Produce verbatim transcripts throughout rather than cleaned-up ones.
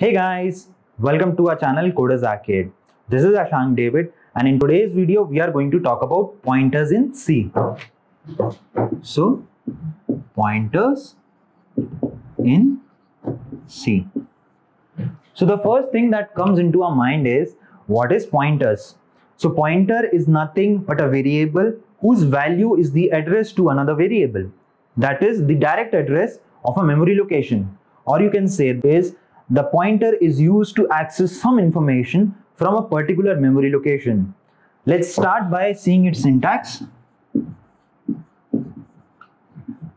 Hey guys, welcome to our channel Coders Arcade. This is Ashank David, and in today's video we are going to talk about pointers in C. So, pointers in C. So the first thing that comes into our mind is, what is pointers? So pointer is nothing but a variable whose value is the address to another variable. That is the direct address of a memory location. Or you can say this, the pointer is used to access some information from a particular memory location. Let's start by seeing its syntax.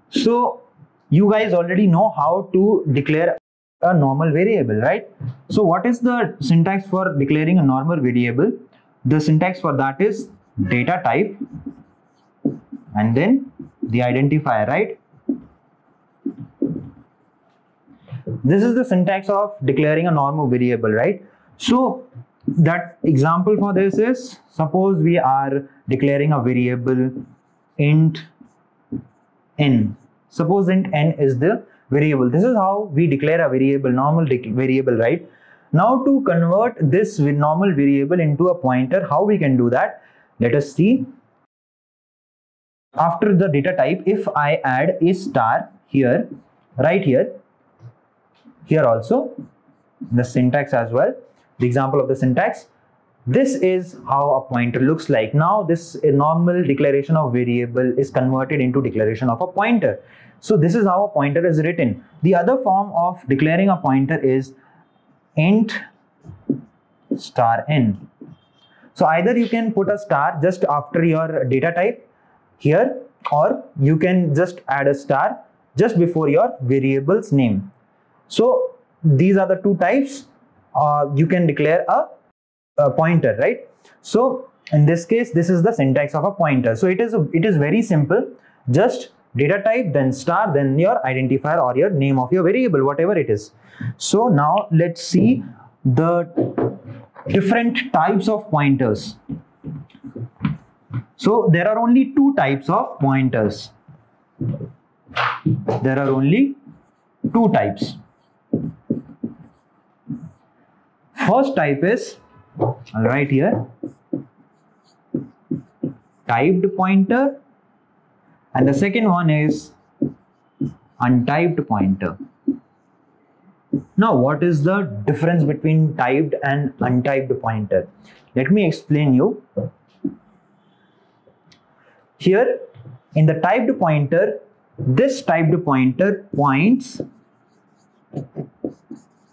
So you guys already know how to declare a normal variable, right? So what is the syntax for declaring a normal variable? The syntax for that is data type and then the identifier, right? This is the syntax of declaring a normal variable, right? So that example for this is, suppose we are declaring a variable int n. Suppose int n is the variable. This is how we declare a variable, normal variable, right? Now to convert this normal variable into a pointer, how we can do that? Let us see. After the data type, if I add a star here, right here, here also, the syntax as well, the example of the syntax, this is how a pointer looks like. Now this normal declaration of variable is converted into declaration of a pointer. So this is how a pointer is written. The other form of declaring a pointer is int star n. So either you can put a star just after your data type here, or you can just add a star just before your variable's name. So these are the two types. Uh, you can declare a, a pointer, right? So in this case, this is the syntax of a pointer. So it is a, it is very simple. Just data type, then star, then your identifier or your name of your variable, whatever it is. So now let's see the different types of pointers. So there are only two types of pointers. There are only two types. First type is, I'll write here, typed pointer, and the second one is untyped pointer. Now what is the difference between typed and untyped pointer? Let me explain you. Here in the typed pointer, this typed pointer points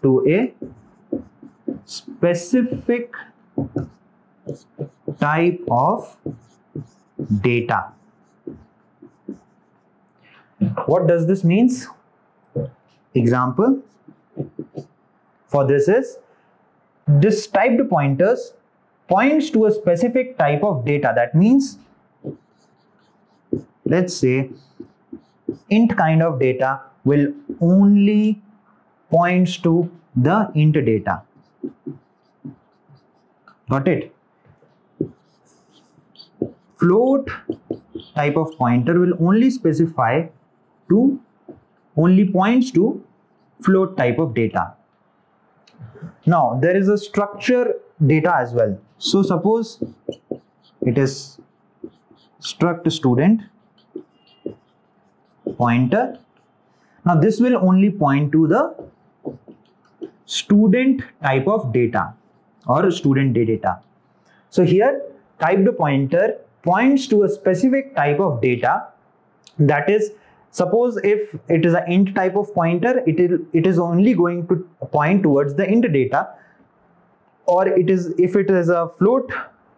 to a specific type of data. What does this means? Example for this is, this typed pointers points to a specific type of data. That means, let's say int kind of data will only points to the int data. Got it? Float type of pointer will only specify to, only points to float type of data. Now there is a structure data as well. So suppose it is struct student pointer. Now this will only point to the student type of data or student data. So here typed pointer points to a specific type of data. That is, suppose if it is an int type of pointer, it is, it is only going to point towards the int data, or it is, if it is a float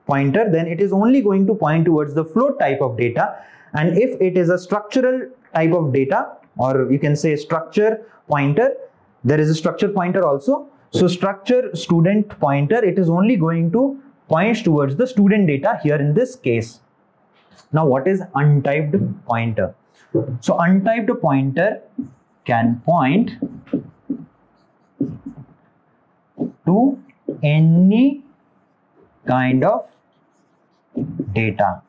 pointer, then it is only going to point towards the float type of data. And if it is a structural type of data, or you can say structure pointer, there is a structure pointer also. So structure student pointer, it is only going to point towards the student data here in this case. Now what is untyped pointer? So untyped pointer can point to any kind of data.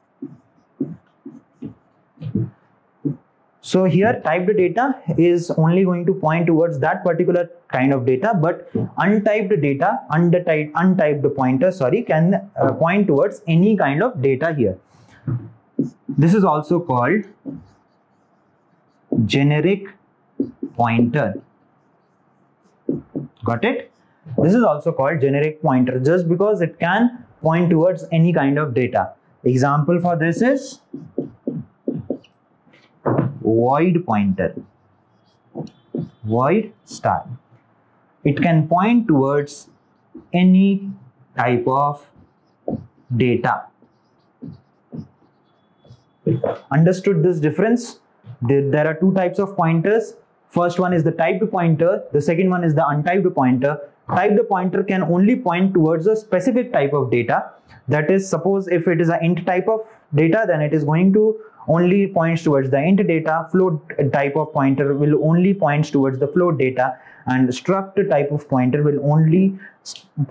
So here typed data is only going to point towards that particular kind of data, but untyped data, untyped, untyped pointer, sorry, can uh, point towards any kind of data here. This is also called generic pointer. Got it? This is also called generic pointer just because it can point towards any kind of data. Example for this is void pointer, void star. It can point towards any type of data. Understood this difference? There are two types of pointers. First one is the typed pointer, the second one is the untyped pointer. Typed pointer can only point towards a specific type of data. That is, suppose if it is an int type of data, then it is going to only points towards the int data. Float type of pointer will only points towards the float data, and struct type of pointer will only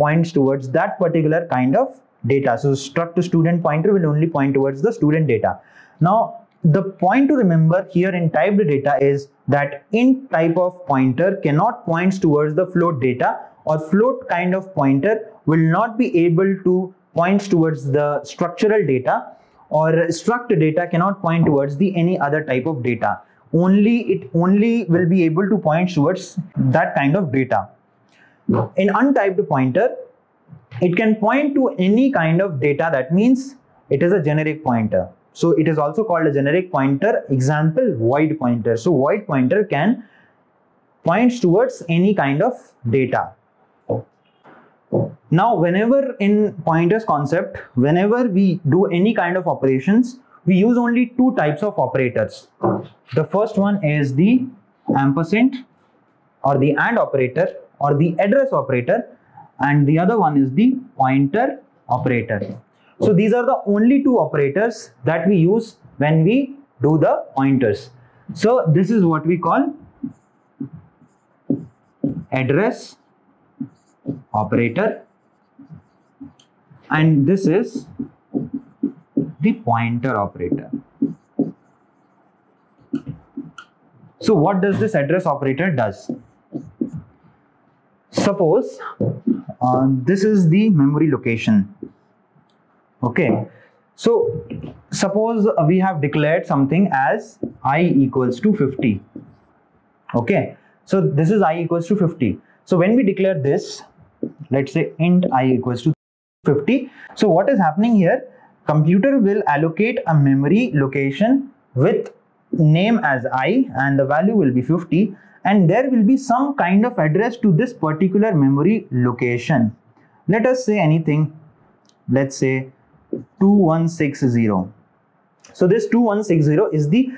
points towards that particular kind of data. So struct student pointer will only point towards the student data. Now the point to remember here in typed data is that int type of pointer cannot points towards the float data, or float kind of pointer will not be able to points towards the structural data, or struct data cannot point towards the any other type of data. Only it only will be able to point towards that kind of data. In untyped pointer, it can point to any kind of data. That means it is a generic pointer. So it is also called a generic pointer. Example, void pointer. So void pointer can point towards any kind of data. Now, whenever in pointers concept, whenever we do any kind of operations, we use only two types of operators. The first one is the ampersand or the and operator or the address operator, and the other one is the pointer operator. So these are the only two operators that we use when we do the pointers. So this is what we call address operator, and this is the pointer operator. So what does this address operator does? Suppose uh, this is the memory location. Okay, so suppose we have declared something as I equals to fifty. Okay, so this is I equals to fifty. So when we declare this, let's say int I equals to fifty. So what is happening here? Computer will allocate a memory location with name as I, and the value will be fifty, and there will be some kind of address to this particular memory location. Let us say anything. Let's say two one six zero. So this two one six zero is the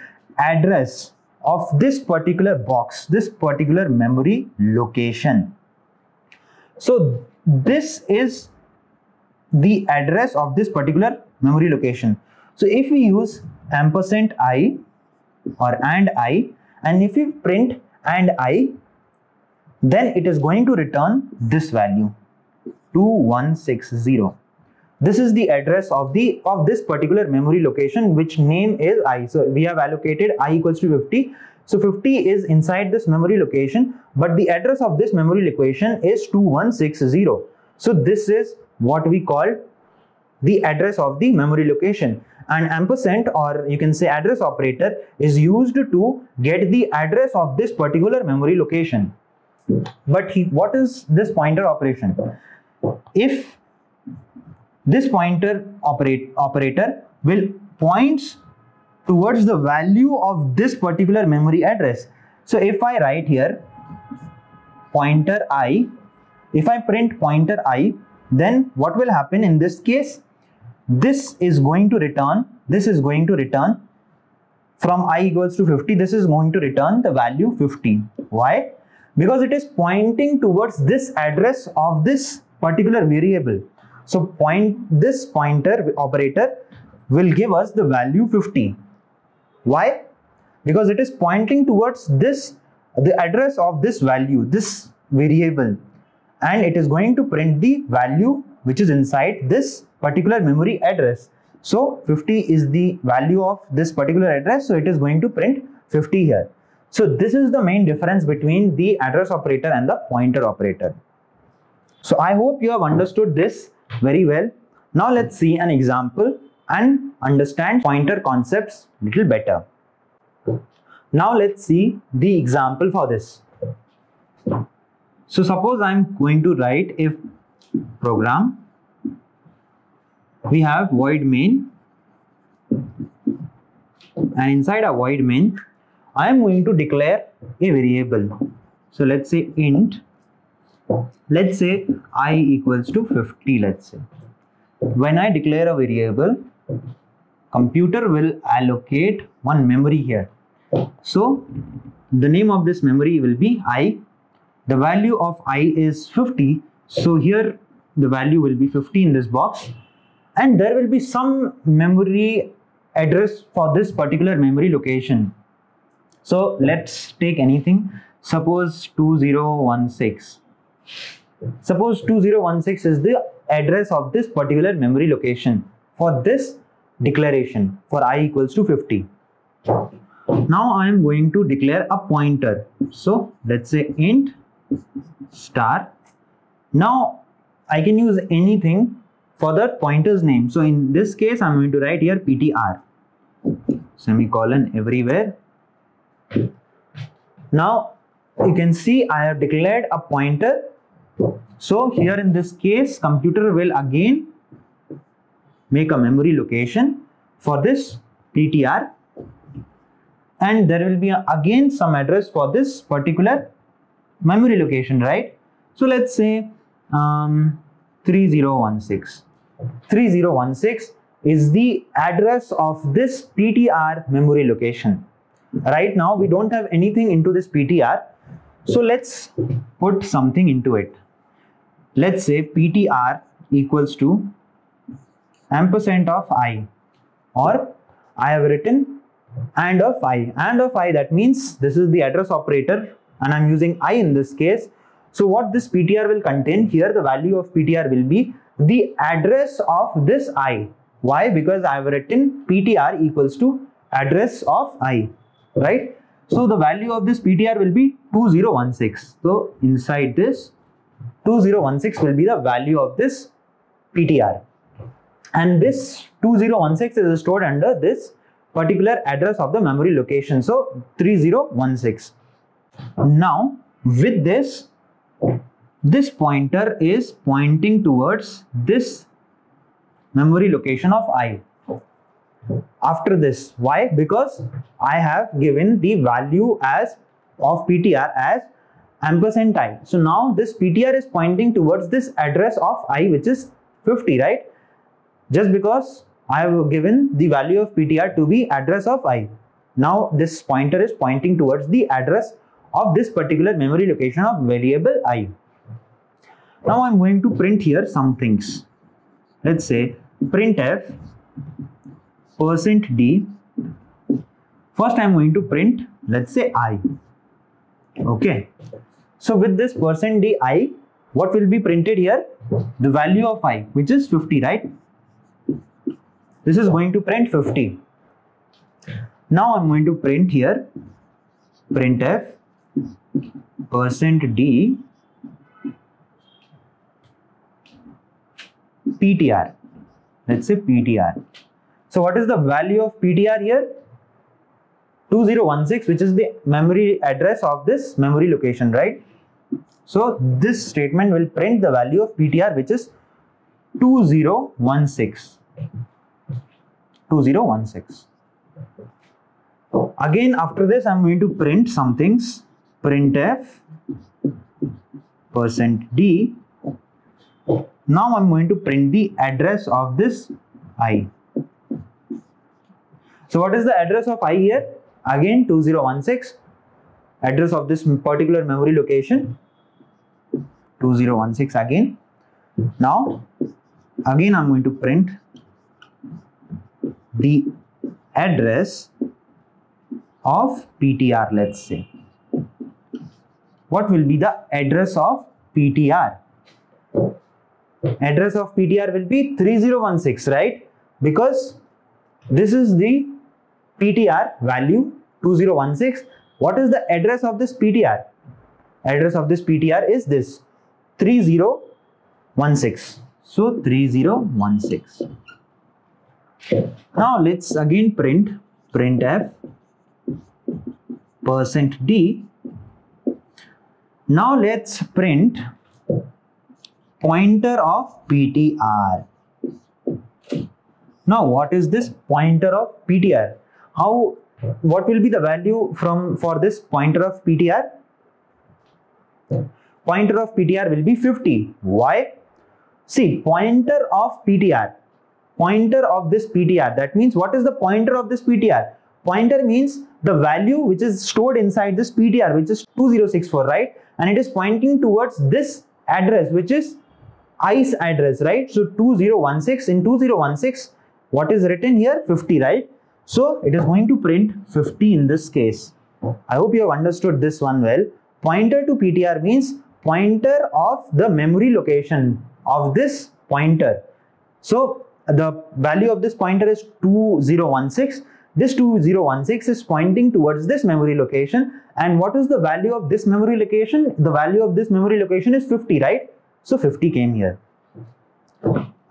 address of this particular box, this particular memory location. So this is the address of this particular memory location. So if we use ampersand I or and I, and if we print and I, then it is going to return this value two one six zero. This is the address of the of this particular memory location, which name is I. So we have allocated I equals to fifty. So fifty is inside this memory location, but the address of this memory location is two one six zero. So this is what we call the address of the memory location. And ampersand, or you can say address operator, is used to get the address of this particular memory location. But he, what is this pointer operation? If this pointer operate, operator will point towards the value of this particular memory address. So if I write here pointer I, if I print pointer I, then what will happen in this case? This is going to return, this is going to return from I equals to fifty, this is going to return the value fifty. Why? Because it is pointing towards this address of this particular variable. So point this pointer operator will give us the value fifty. Why? Because it is pointing towards this, the address of this value, this variable, and it is going to print the value which is inside this particular memory address. So fifty is the value of this particular address, so it is going to print fifty here. So this is the main difference between the address operator and the pointer operator. So I hope you have understood this very well. Now let's see an example and understand pointer concepts little better. Now let's see the example for this. So suppose I'm going to write a program. We have void main, and inside a void main I am going to declare a variable. So let's say int, let's say I equals to fifty, let's say. When I declare a variable, computer will allocate one memory here. So the name of this memory will be I. The value of I is fifty. So here the value will be fifty in this box, and there will be some memory address for this particular memory location. So let's take anything. Suppose two zero one six. Suppose two zero one six is the address of this particular memory location for this declaration for I equals to fifty. Now I am going to declare a pointer. So let's say int star. Now I can use anything for the pointer's name. So in this case I am going to write here ptr, semicolon everywhere. Now you can see I have declared a pointer. So here in this case computer will again make a memory location for this ptr, and there will be again some address for this particular memory location, right? So let's say um, three zero one six. three zero one six is the address of this ptr memory location. Right now we don't have anything into this ptr, so let's put something into it. Let's say ptr equals to ampersand of I, or I have written and of I. And of I, that means this is the address operator and I'm using I in this case. So what this ptr will contain here, the value of ptr will be the address of this I. Why? Because I have written ptr equals to address of I, right? So the value of this ptr will be two zero one six. So inside this two zero one six will be the value of this ptr, and this two zero one six is stored under this particular address of the memory location, so three zero one six. Now with this, this pointer is pointing towards this memory location of I. After this, why? Because I have given the value as of ptr as ampersand I. So now this ptr is pointing towards this address of I, which is fifty, right? Just because I have given the value of ptr to be address of I. Now this pointer is pointing towards the address of this particular memory location of variable I. Now I am going to print here some things. Let's say printf percent d. First I am going to print, let's say I. Okay. So with this percent d I, what will be printed here? The value of I, which is fifty, right? This is going to print fifty. Now I am going to print here printf percent d ptr. Let's say ptr. So what is the value of ptr here? two zero one six, which is the memory address of this memory location, right? So this statement will print the value of ptr, which is two zero one six. two zero one six. Again, after this, I am going to print some things. Printf percent d. Now I am going to print the address of this I. So what is the address of I here? Again two zero one six, address of this particular memory location, two zero one six again. Now again I am going to print the address of ptr, let's say. What will be the address of ptr? Address of ptr will be three zero one six, right? Because this is the ptr value two zero one six, What is the address of this P T R? Address of this P T R is this three zero one six. So three zero one six. Now let's again print printf percent d. Now let's print pointer of P T R. Now what is this pointer of P T R? How what will be the value from for this pointer of P T R? Pointer of P T R will be fifty. Why? See, pointer of P T R. Pointer of this P T R. That means what is the pointer of this P T R? Pointer means the value which is stored inside this P T R, which is two zero six four, right? And it is pointing towards this address, which is I C E address, right? So two zero one six, in two zero one six, what is written here? fifty, right? So it is going to print fifty in this case. I hope you have understood this one well. Pointer to P T R means pointer of the memory location of this pointer. So the value of this pointer is two zero one six. This two zero one six is pointing towards this memory location. And what is the value of this memory location? The value of this memory location is fifty, right? So fifty came here.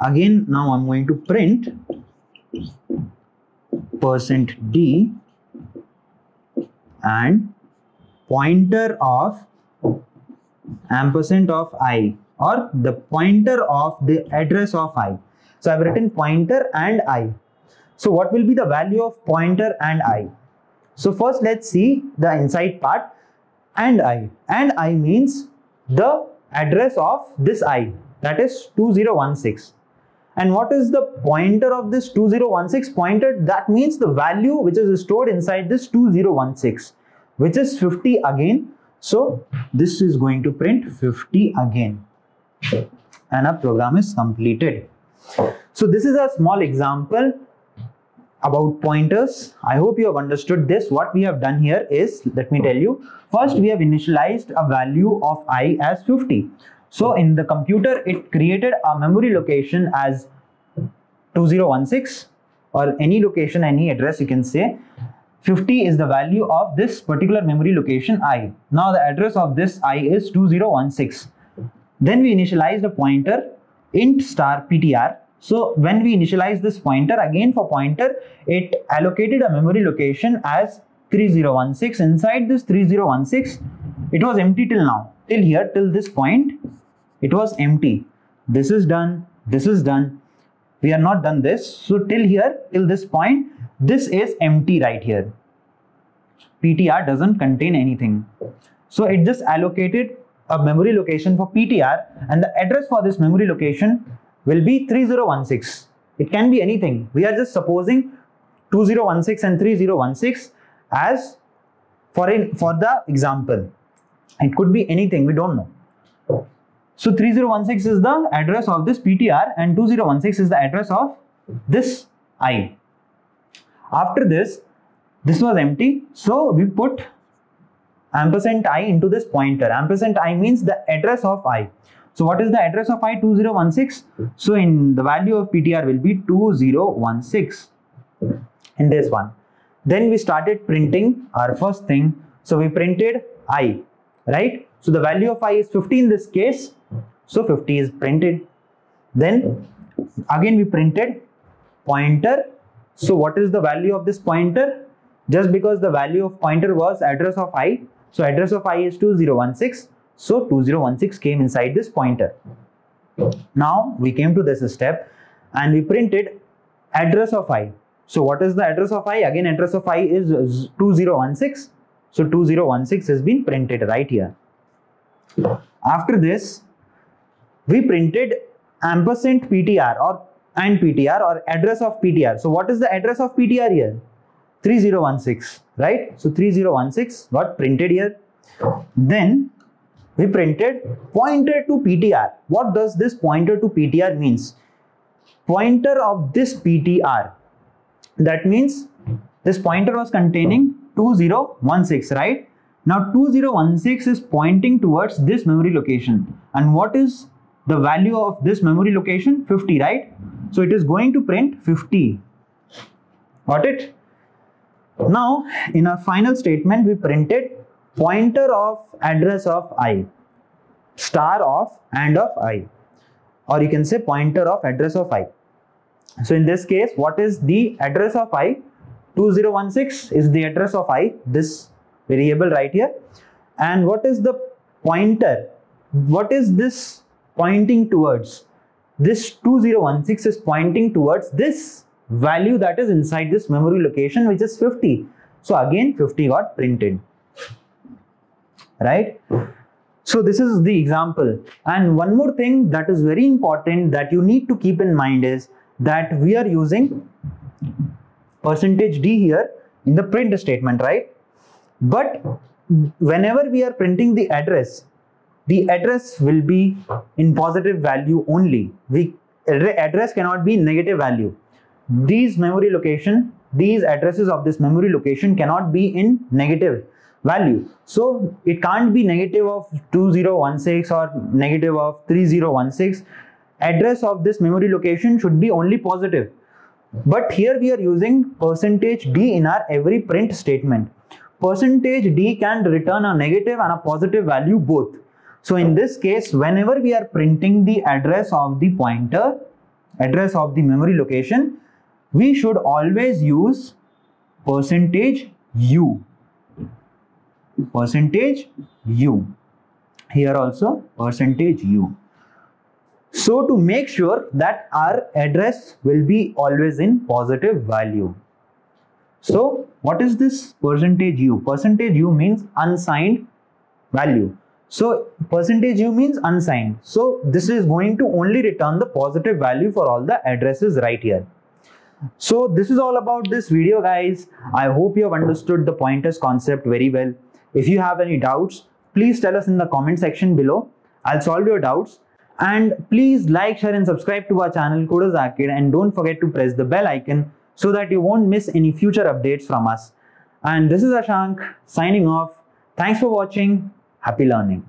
Again, now I'm going to print percent d and pointer of ampersand of I, or the pointer of the address of I. So I've written pointer and I. So what will be the value of pointer and I? So first let's see the inside part. And I. And I means the address of this I, that is two zero one six. And what is the pointer of this two zero one six? Pointer, that means the value which is stored inside this two zero one six, which is fifty again. So this is going to print fifty again. And our program is completed. So this is a small example about pointers. I hope you have understood this. What we have done here is, let me tell you, first we have initialized a value of I as fifty. So in the computer, it created a memory location as two zero one six, or any location, any address you can say. fifty is the value of this particular memory location I. Now the address of this I is two zero one six. Then we initialized a pointer int star P T R. So when we initialize this pointer, again for pointer, it allocated a memory location as three zero one six. Inside this three zero one six, it was empty till now, till here, till this point, it was empty. This is done, this is done. We are not done this. So till here, till this point, this is empty right here. P T R doesn't contain anything. So it just allocated a memory location for P T R, and the address for this memory location will be three zero one six. It can be anything. We are just supposing two zero one six and three zero one six as for, in, for the example. It could be anything, we don't know. So three zero one six is the address of this P T R and two zero one six is the address of this I. After this, this was empty. So we put ampersand I into this pointer. Ampersand I means the address of I. So what is the address of I? two zero one six. So in the value of P T R will be two zero one six in this one. Then we started printing our first thing. So we printed I, right? So the value of I is fifty in this case. So fifty is printed. Then again we printed pointer. So what is the value of this pointer? Just because the value of pointer was address of I. So address of I is two zero one six. So two zero one six came inside this pointer. Now we came to this step and we printed address of I. So what is the address of I? Again, address of I is two zero one six. So two zero one six has been printed right here. After this, we printed ampersand P T R or and P T R or address of P T R. So what is the address of P T R here? three zero one six, right? So three zero one six got printed here. Then we printed pointer to P T R. What does this pointer to P T R means? Pointer of this P T R. That means this pointer was containing two zero one six, right? Now two zero one six is pointing towards this memory location. And what is the value of this memory location? fifty, right? So it is going to print fifty. Got it? Now in our final statement we printed pointer of address of I, star of and of I, or you can say pointer of address of I. So in this case, what is the address of I? two zero one six is the address of I, this variable right here. And what is the pointer? What is this pointing towards? This two zero one six is pointing towards this value that is inside this memory location, which is fifty. So again fifty got printed, right? So this is the example. And one more thing that is very important that you need to keep in mind is that we are using percentage D here in the print statement, right? But whenever we are printing the address, the address will be in positive value only. We address cannot be negative value. These memory location, these addresses of this memory location cannot be in negative value. So it can't be negative of two zero one six or negative of three zero one six. Address of this memory location should be only positive. But here we are using percentage D in our every print statement. Percentage D can return a negative and a positive value both. So in this case, whenever we are printing the address of the pointer, address of the memory location, we should always use percentage U. Percentage U. Here also percentage U. So to make sure that our address will be always in positive value. So what is this percentage U? Percentage U means unsigned value. So percentage U means unsigned. So this is going to only return the positive value for all the addresses right here. So this is all about this video, guys. I hope you have understood the pointers concept very well. If you have any doubts, please tell us in the comment section below. I'll solve your doubts. And please like, share and subscribe to our channel Coders Arcade, and don't forget to press the bell icon so that you won't miss any future updates from us. And this is Ashank signing off. Thanks for watching. Happy learning.